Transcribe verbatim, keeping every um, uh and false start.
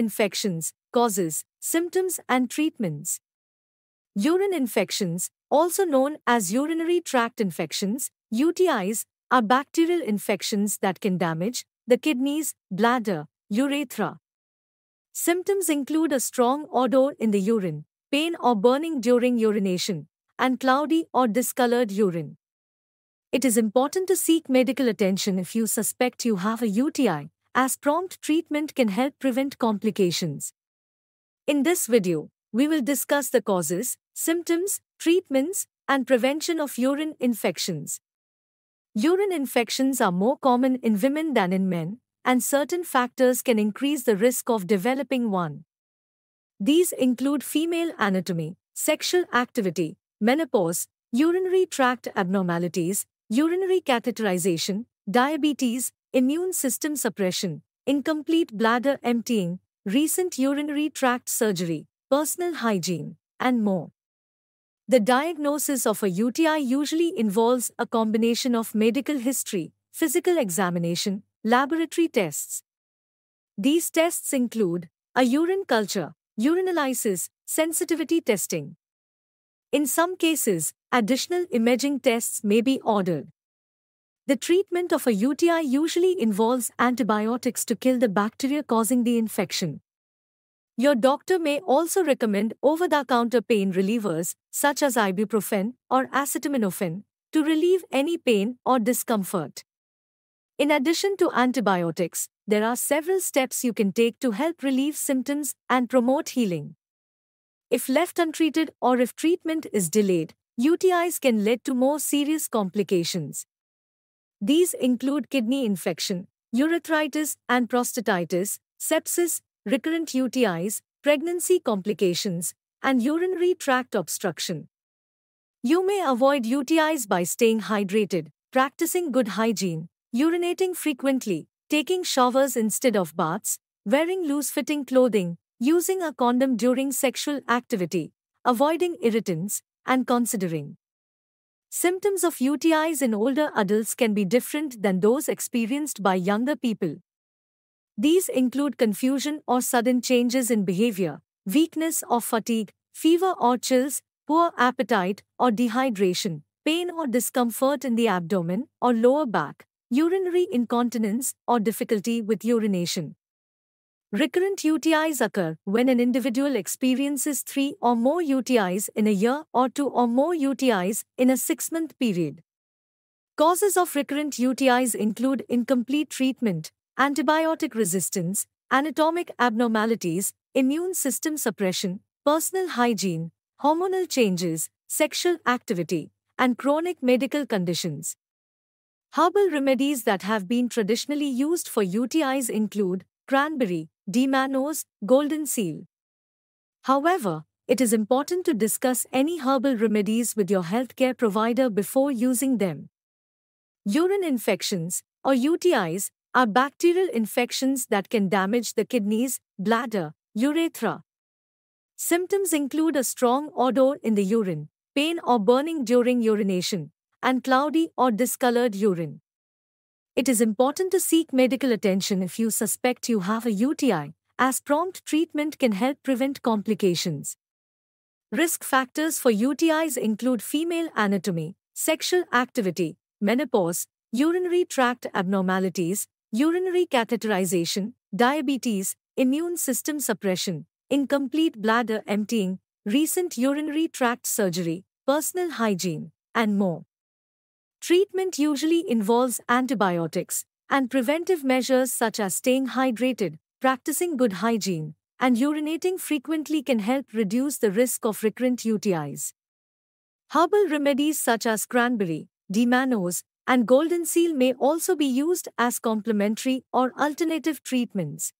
infections, causes, symptoms and treatments. Urine infections, also known as urinary tract infections, U T Is, are bacterial infections that can damage the kidneys, bladder, urethra. Symptoms include a strong odor in the urine, pain or burning during urination, and cloudy or discolored urine. It is important to seek medical attention if you suspect you have a U T I, as prompt treatment can help prevent complications. In this video, we will discuss the causes, symptoms, treatments, and prevention of urine infections. Urine infections are more common in women than in men, and certain factors can increase the risk of developing one. These include female anatomy, sexual activity, menopause, urinary tract abnormalities, urinary catheterization, diabetes, immune system suppression, incomplete bladder emptying, recent urinary tract surgery, personal hygiene, and more. The diagnosis of a U T I usually involves a combination of medical history, physical examination, laboratory tests. These tests include a urine culture, urinalysis, sensitivity testing. In some cases, additional imaging tests may be ordered. The treatment of a U T I usually involves antibiotics to kill the bacteria causing the infection. Your doctor may also recommend over-the-counter pain relievers, such as ibuprofen or acetaminophen, to relieve any pain or discomfort. In addition to antibiotics, there are several steps you can take to help relieve symptoms and promote healing. If left untreated or if treatment is delayed, U T Is can lead to more serious complications. These include kidney infection, urethritis and prostatitis, sepsis, recurrent U T Is, pregnancy complications, and urinary tract obstruction. You may avoid U T Is by staying hydrated, practicing good hygiene, urinating frequently, taking showers instead of baths, wearing loose-fitting clothing, using a condom during sexual activity, avoiding irritants, and considering. Symptoms of U T Is in older adults can be different than those experienced by younger people. These include confusion or sudden changes in behavior, weakness or fatigue, fever or chills, poor appetite or dehydration, pain or discomfort in the abdomen or lower back, urinary incontinence or difficulty with urination. Recurrent U T Is occur when an individual experiences three or more U T Is in a year or two or more U T Is in a six-month period. Causes of recurrent U T Is include incomplete treatment, antibiotic resistance, anatomic abnormalities, immune system suppression, personal hygiene, hormonal changes, sexual activity, and chronic medical conditions. Herbal remedies that have been traditionally used for U T Is include cranberry, D-mannose, goldenseal. However, it is important to discuss any herbal remedies with your healthcare provider before using them. Urine infections, or U T Is, are bacterial infections that can damage the kidneys, bladder, urethra. Symptoms include a strong odor in the urine, pain or burning during urination, and cloudy or discolored urine. It is important to seek medical attention if you suspect you have a U T I, as prompt treatment can help prevent complications. Risk factors for U T Is include female anatomy, sexual activity, menopause, urinary tract abnormalities, urinary catheterization, diabetes, immune system suppression, incomplete bladder emptying, recent urinary tract surgery, personal hygiene, and more. Treatment usually involves antibiotics and preventive measures such as staying hydrated, practicing good hygiene, and urinating frequently can help reduce the risk of recurrent U T Is. Herbal remedies such as cranberry, D-mannose, and goldenseal may also be used as complementary or alternative treatments.